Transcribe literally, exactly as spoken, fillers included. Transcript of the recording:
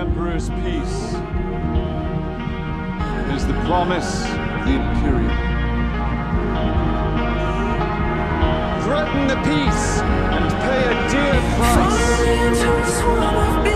Emperor's peace is the promise of the Imperium. Threaten the peace and pay a dear price.